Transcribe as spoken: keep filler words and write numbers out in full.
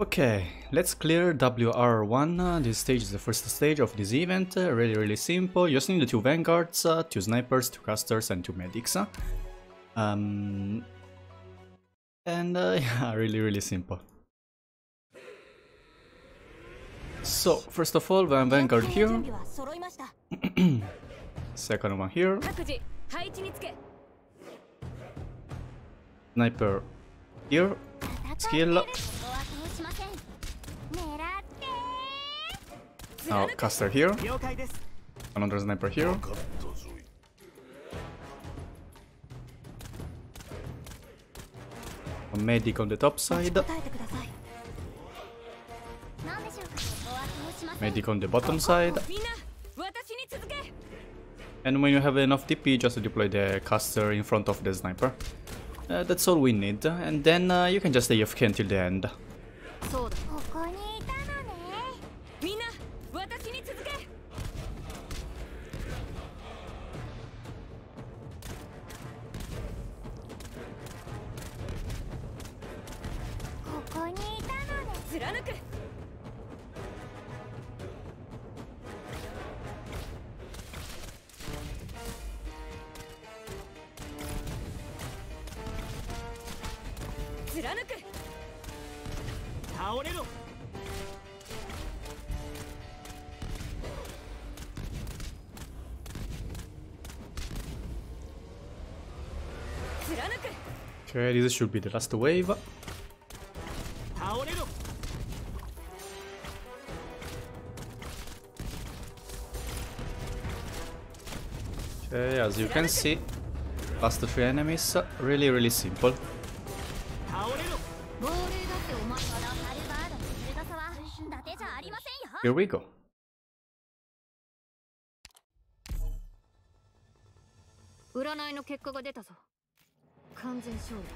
Okay, let's clear W R one. Uh, this stage is the first stage of this event, uh, really really simple. You just need the two vanguards, uh, two snipers, two casters and two medics. Uh. Um, and uh, yeah, really really simple. So, first of all, one vanguard here, second one here, sniper here, skill. Now caster here, another sniper here, a medic on the top side, medic on the bottom side, and when you have enough T P just deploy the caster in front of the sniper. Uh, that's all we need, and then uh, you can just stay A F K until the end. Okay, this should be the last wave. Okay, as you can see, last three enemies, really really simple. Here we go.